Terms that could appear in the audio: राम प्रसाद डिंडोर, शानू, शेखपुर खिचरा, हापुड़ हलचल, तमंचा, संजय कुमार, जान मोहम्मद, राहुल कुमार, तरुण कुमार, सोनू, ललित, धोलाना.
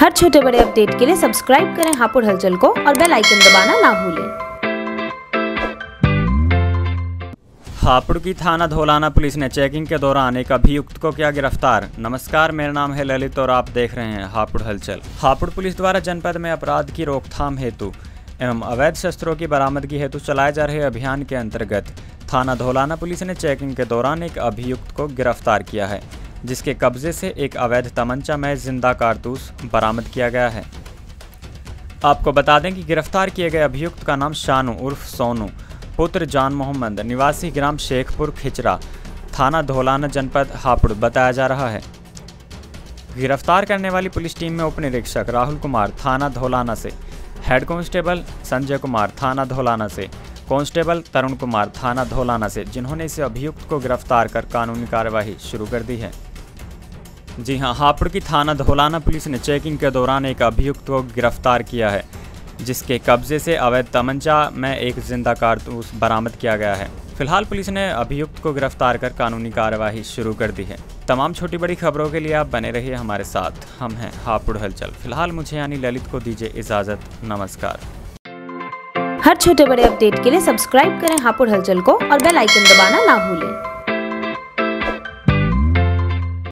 हर छोटे बड़े अपडेट के लिए सब्सक्राइब करें हापुड़ हलचल को और बेल आइकन दबाना ना भूलें। हापुड़ की थाना धोलाना पुलिस ने चेकिंग के दौरान एक अभियुक्त को किया गिरफ्तार। नमस्कार, मेरा नाम है ललित और आप देख रहे हैं हापुड़ हलचल। हापुड़ पुलिस द्वारा जनपद में अपराध की रोकथाम हेतु एवं अवैध शस्त्रों की बरामदगी हेतु चलाए जा रहे अभियान के अंतर्गत थाना धोलाना पुलिस ने चेकिंग के दौरान एक अभियुक्त को गिरफ्तार किया है, जिसके कब्जे से एक अवैध तमंचा में जिंदा कारतूस बरामद किया गया है। आपको बता दें कि गिरफ्तार किए गए अभियुक्त का नाम शानू उर्फ सोनू पुत्र जान मोहम्मद निवासी ग्राम शेखपुर खिचरा थाना धोलाना जनपद हापुड़ बताया जा रहा है। गिरफ्तार करने वाली पुलिस टीम में उप निरीक्षक राहुल कुमार थाना धोलाना से, हेड कांस्टेबल संजय कुमार थाना धोलाना से, कांस्टेबल तरुण कुमार थाना धोलाना से, जिन्होंने इस अभियुक्त को गिरफ्तार कर कानूनी कार्यवाही शुरू कर दी है। जी हाँ, हापुड़ की थाना धोलाना पुलिस ने चेकिंग के दौरान एक अभियुक्त को गिरफ्तार किया है, जिसके कब्जे से अवैध तमंचा में एक जिंदा कारतूस बरामद किया गया है। फिलहाल पुलिस ने अभियुक्त को गिरफ्तार कर कानूनी कार्यवाही शुरू कर दी है। तमाम छोटी बड़ी खबरों के लिए आप बने रहिए हमारे साथ। हम हैं हापुड़ हलचल। फिलहाल मुझे यानी ललित को दीजिए इजाजत। नमस्कार। हर छोटे बड़े अपडेट के लिए सब्सक्राइब करें हापुड़ हलचल को और बेल आइकन दबाना ना भूलें।